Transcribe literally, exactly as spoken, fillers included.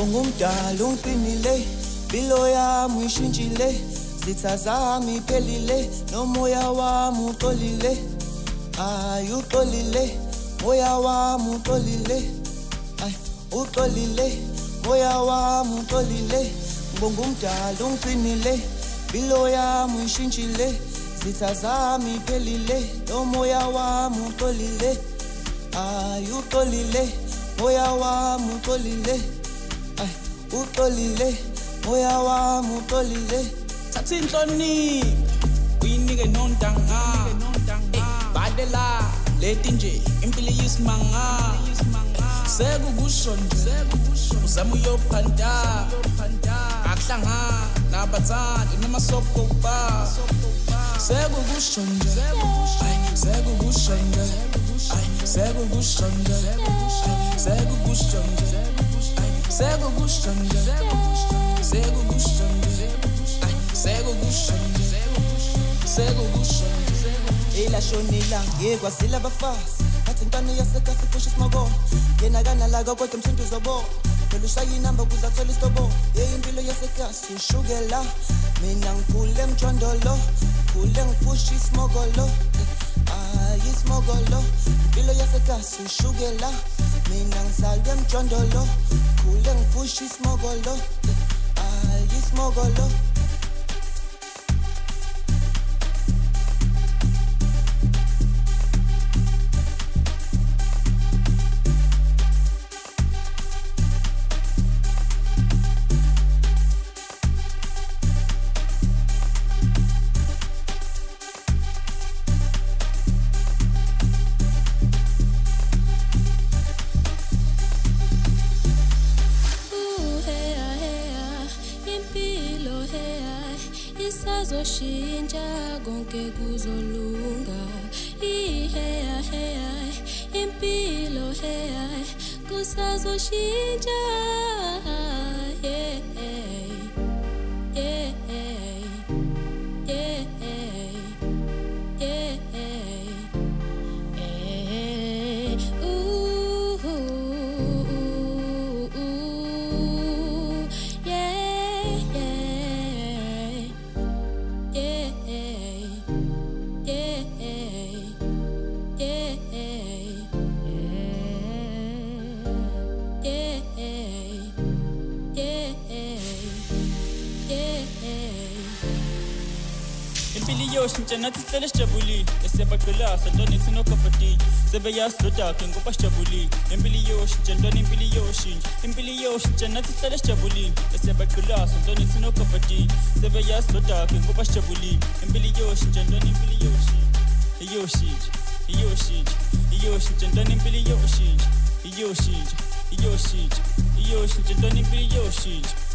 Mungu mdala unipinile Bilo ya mwishinjile Zitazami pelile No moya wa mutolile Ayutolile Moya wa mutolile Ay, utolile Moya wa mutolile Mungu mdala unipinile Bilo ya mwishinjile Zitazami pelile No moya wa mutolile Ayutolile Moya wa mutolile Ay, utolile Moya wa mutolile Satsintoni Uyinike nontanga Badela Letinje Impili yismanga Segu gushonje Uzamu yopanda Aklanga Nabatan Inema sokoba Segu gushonje Segu gushonje Segu gushonje Segu gushonje Segu gushonje Segu gushonje Sego gusho, sego gusho, ila shoni lange kwa silaba fast. Atintani ya seka sifushi smogo. Yena gana laga kwa temsintu zobo. Pelusha yinamba kuzatoli stobo. Ye impilo ya seka sishugela. Minang kulem chondolo. Kulem pushi smogolo. Ayi smogolo. Impilo ya seka sishugela. Minang salgem chondolo. Kulem pushi smogolo. Ayi smogolo. Sebaya strota kengo pashabuli, imbiliosh chandon imbilioshin, imbiliosh chanati celestabuli, sebakula santoni sinokapati, sebaya strota kengo pashabuli, imbiliosh chandon imbilioshi, yoshi, yoshi, yoshi chandon imbilioshi, yoshi, yoshi, yoshi chandon imbilioshi.